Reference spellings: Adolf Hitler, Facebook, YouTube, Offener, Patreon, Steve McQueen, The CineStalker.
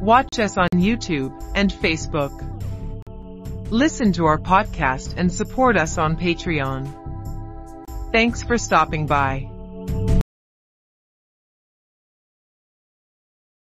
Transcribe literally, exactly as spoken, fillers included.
watch us on YouTube and Facebook, listen to our podcast and support us on Patreon. Thanks for stopping by.